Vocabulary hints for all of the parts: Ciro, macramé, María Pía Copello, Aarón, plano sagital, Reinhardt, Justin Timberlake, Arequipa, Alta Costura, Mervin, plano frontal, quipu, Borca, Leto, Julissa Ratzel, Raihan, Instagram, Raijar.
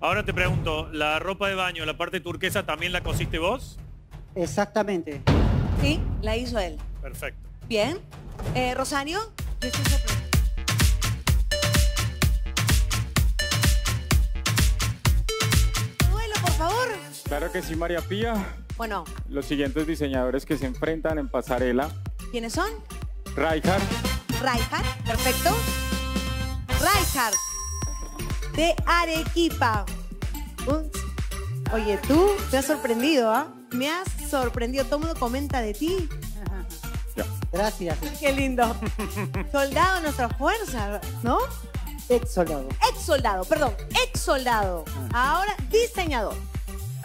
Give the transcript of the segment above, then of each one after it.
Ahora te pregunto, ¿la ropa de baño, la parte turquesa, también la cosiste vos? Exactamente. Sí, la hizo él. Perfecto. Bien. Rosario, yo estoy sorprendida. Duelo, por favor. Claro que sí, María Pía. Bueno. Los siguientes diseñadores que se enfrentan en pasarela. ¿Quiénes son? Raijar. Raijar, perfecto. Raijar, de Arequipa. Oye, tú te has sorprendido, ¿ah? ¿Eh? Me has sorprendido. Todo el mundo comenta de ti. Ajá. Gracias. Qué lindo. Soldado de nuestra fuerza, ¿no? Ex soldado. Ex soldado, perdón. Ex soldado. Ajá. Ahora diseñador.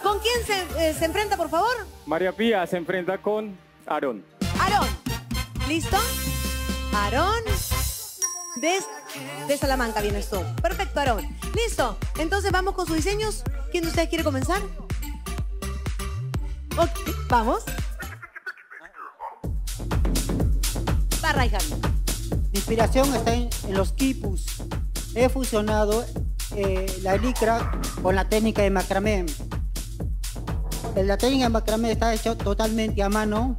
¿Con quién se enfrenta, por favor? María Pía se enfrenta con Aarón. Aarón. ¿Listo? Aarón. De Salamanca vienes tú. Perfecto, Aarón. Listo. Entonces vamos con sus diseños. ¿Quién de ustedes quiere comenzar? Okay, vamos. Va Raihan. Mi inspiración está en los quipus. He fusionado la licra con la técnica de macramé. La técnica de macramé está hecha totalmente a mano.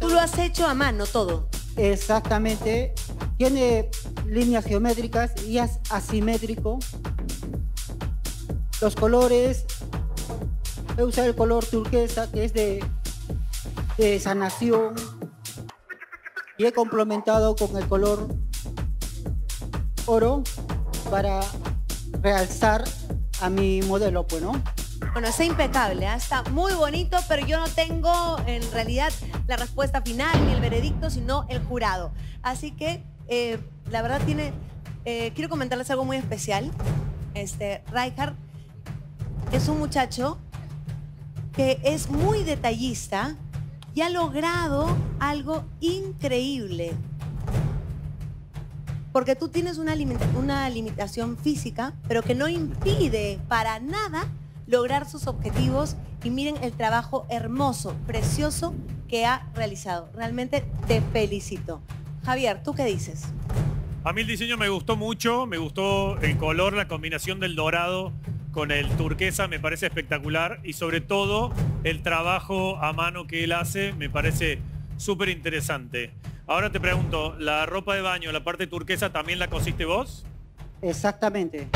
Tú lo has hecho a mano todo. Exactamente. Tiene líneas geométricas y es asimétrico. Los colores. He usado el color turquesa, que es de sanación. Y he complementado con el color oro para realzar a mi modelo, pues, ¿no? Bueno, es impecable, ¿eh? Está muy bonito, pero yo no tengo en realidad la respuesta final ni el veredicto, sino el jurado. Así que, la verdad, quiero comentarles algo muy especial. Raihan es un muchacho que es muy detallista y ha logrado algo increíble. Porque tú tienes una limitación física, pero que no impide para nada lograr sus objetivos. Y miren el trabajo hermoso, precioso que ha realizado. Realmente te felicito. Javier, ¿tú qué dices? A mí el diseño me gustó mucho. Me gustó el color, la combinación del dorado con el turquesa me parece espectacular. Y sobre todo, el trabajo a mano que él hace me parece súper interesante. Ahora te pregunto, ¿la ropa de baño, la parte turquesa, también la cosiste vos? Exactamente.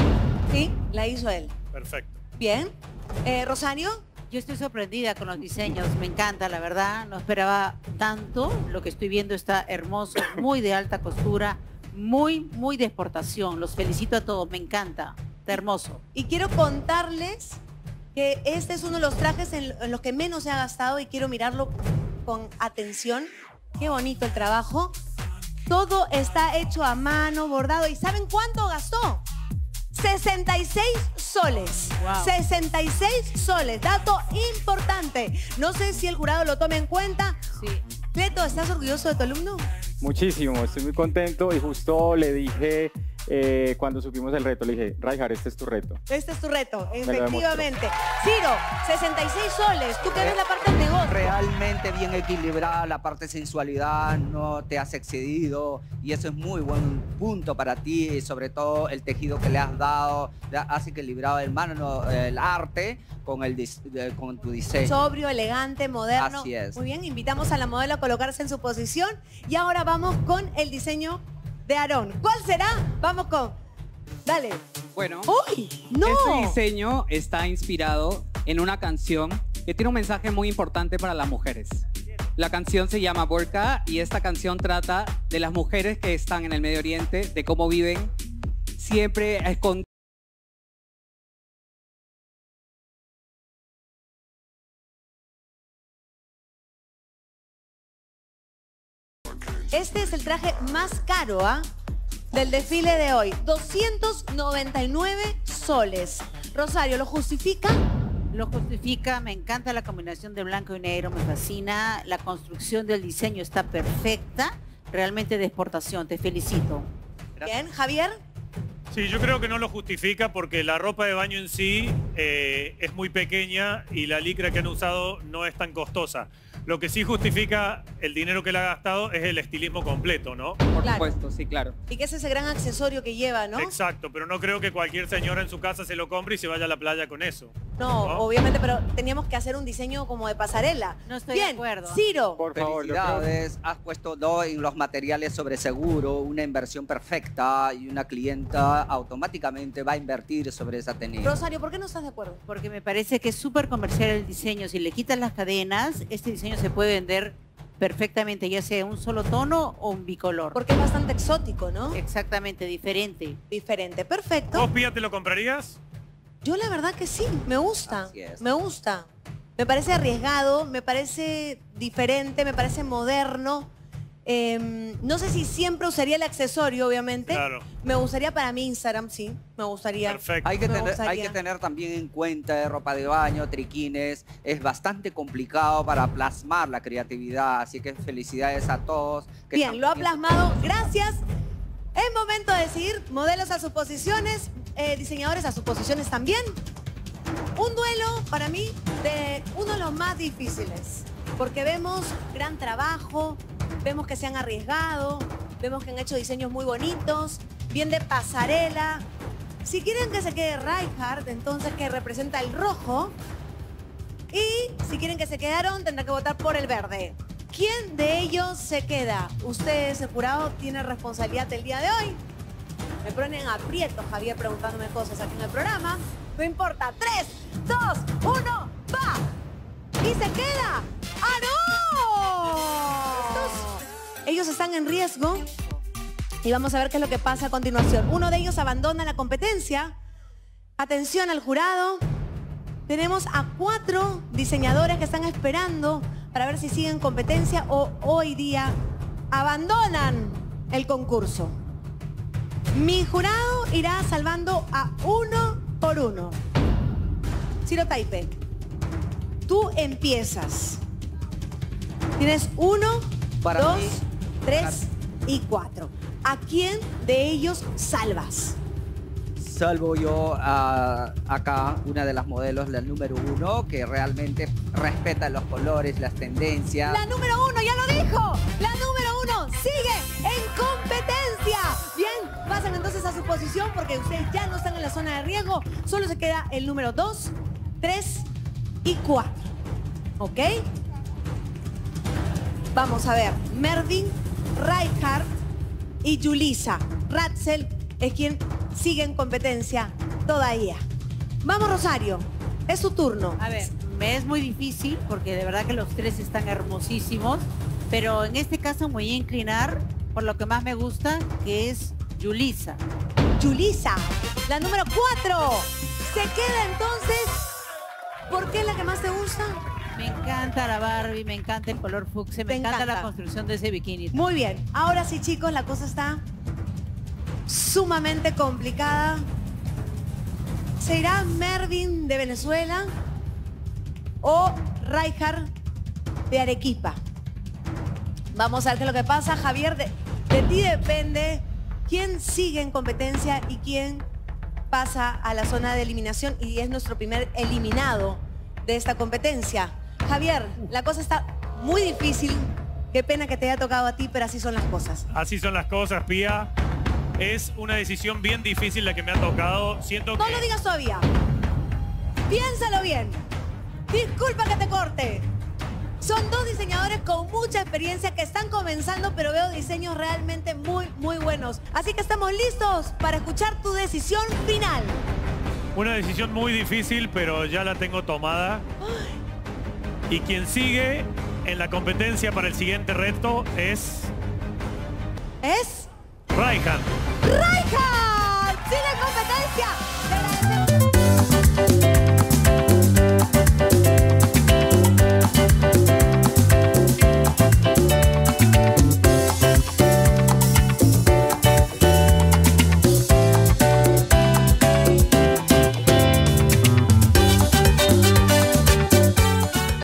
Sí, la hizo él. Perfecto. Bien. Rosario, yo estoy sorprendida con los diseños. Me encanta, la verdad. No esperaba tanto. Lo que estoy viendo está hermoso, muy de alta costura, muy, muy de exportación. Los felicito a todos. Me encanta. Hermoso. Y quiero contarles que este es uno de los trajes en los que menos se ha gastado y quiero mirarlo con atención. Qué bonito el trabajo. Todo está hecho a mano, bordado. ¿Y saben cuánto gastó? 66 soles. Wow. 66 soles. Dato importante. No sé si el jurado lo tome en cuenta. Sí. Leto, ¿estás orgulloso de tu alumno? Muchísimo. Estoy muy contento y justo le dije... cuando supimos el reto, le dije, Raijar, este es tu reto. Este es tu reto, efectivamente. Ciro, 66 soles, tú quieres la parte del negocio. Realmente bien equilibrada, la parte de sensualidad, no te has excedido y eso es muy buen punto para ti, y sobre todo el tejido que le has dado, has equilibrado el arte con tu diseño. Sobrio, elegante, moderno. Así es. Muy bien, invitamos a la modelo a colocarse en su posición y ahora vamos con el diseño de Aarón. ¿Cuál será? Vamos con... Dale. Bueno, ¡uy! ¡No! Este diseño está inspirado en una canción que tiene un mensaje muy importante para las mujeres. La canción se llama Borca y esta canción trata de las mujeres que están en el Medio Oriente, de cómo viven siempre escondidas. Este es el traje más caro, ¿eh?, del desfile de hoy. 299 soles. Rosario, ¿lo justifica? Lo justifica. Me encanta la combinación de blanco y negro. Me fascina. La construcción del diseño está perfecta. Realmente de exportación. Te felicito. Gracias. Bien, Javier. Sí, yo creo que no lo justifica porque la ropa de baño en sí es muy pequeña y la licra que han usado no es tan costosa. Lo que sí justifica el dinero que le ha gastado es el estilismo completo, ¿no? Por supuesto, sí, claro. Y que es ese gran accesorio que lleva, ¿no? Exacto, pero no creo que cualquier señora en su casa se lo compre y se vaya a la playa con eso. No, ¿no? Obviamente, pero teníamos que hacer un diseño como de pasarela. No estoy de acuerdo. Ciro. Por favor, felicidades. Has puesto dos en los materiales sobre seguro, una inversión perfecta y una clienta automáticamente va a invertir sobre esa tenida. Rosario, ¿por qué no estás de acuerdo? Porque me parece que es súper comercial el diseño. Si le quitas las cadenas, este diseño se puede vender perfectamente, ya sea un solo tono o un bicolor. Porque es bastante exótico, ¿no? Exactamente, diferente. Diferente, perfecto. ¿Vos, Pía, te lo comprarías? Yo la verdad que sí, me gusta, me gusta. Me parece arriesgado, me parece diferente, me parece moderno. No sé si siempre usaría el accesorio, obviamente. Claro. Me gustaría para mi Instagram, sí. Me gustaría. Perfecto. Hay que tener también en cuenta ropa de baño, triquines. Es bastante complicado para plasmar la creatividad. Así que felicidades a todos. Que bien, lo ha plasmado. Gracias. Es momento de decidir. Modelos a sus posiciones. Diseñadores a sus posiciones también. Un duelo, para mí, de uno de los más difíciles. Porque vemos gran trabajo. Vemos que se han arriesgado, vemos que han hecho diseños muy bonitos, bien de pasarela. Si quieren que se quede Reinhardt, entonces que representa el rojo. Y si quieren que se quedaron, tendrán que votar por el verde. ¿Quién de ellos se queda? Ustedes, el jurado, tienen responsabilidad el día de hoy. Me ponen aprieto, Javier, preguntándome cosas aquí en el programa. No importa. 3, 2, 1, ¡va! Y se queda Aarón. Ellos están en riesgo y vamos a ver qué es lo que pasa a continuación. Uno de ellos abandona la competencia. Atención al jurado. Tenemos a 4 diseñadores que están esperando para ver si siguen competencia o hoy día abandonan el concurso. Mi jurado irá salvando a 1 por 1. Ciro Taipe, tú empiezas. Tienes 1, 2, 3 y 4. ¿A quién de ellos salvas? Salvo yo a acá, una de las modelos, la número 1, que realmente respeta los colores, las tendencias. La número 1, ya lo dijo. La número 1 sigue en competencia. Bien, pasan entonces a su posición porque ustedes ya no están en la zona de riesgo. Solo se queda el número 2, 3 y 4. ¿Ok? Vamos a ver, Mervin, Raijar y Julissa Ratzel es quien sigue en competencia todavía. Vamos, Rosario, es su turno. A ver, me es muy difícil porque de verdad que los 3 están hermosísimos, pero en este caso me voy a inclinar por lo que más me gusta, que es Julissa. Julissa, la número 4. Se queda entonces. ¿Por qué es la que más te gusta? Me encanta la Barbie, me encanta el color fucsia, me encanta la construcción de ese bikini. Muy bien. Ahora sí, chicos, la cosa está sumamente complicada. ¿Se irá Mervin de Venezuela o Raijar de Arequipa? Vamos a ver qué es lo que pasa. Javier, de ti depende quién sigue en competencia y quién pasa a la zona de eliminación, y es nuestro primer eliminado de esta competencia. Javier, la cosa está muy difícil. Qué pena que te haya tocado a ti, pero así son las cosas. Así son las cosas, Pía. Es una decisión bien difícil la que me ha tocado. Siento que... No lo digas todavía. Piénsalo bien. Disculpa que te corte. Son 2 diseñadores con mucha experiencia que están comenzando, pero veo diseños realmente muy, muy buenos. Así que estamos listos para escuchar tu decisión final. Una decisión muy difícil, pero ya la tengo tomada. Y quien sigue en la competencia para el siguiente reto es... ¿Es? Raihan. ¡Raihan! ¡Sigue en competencia!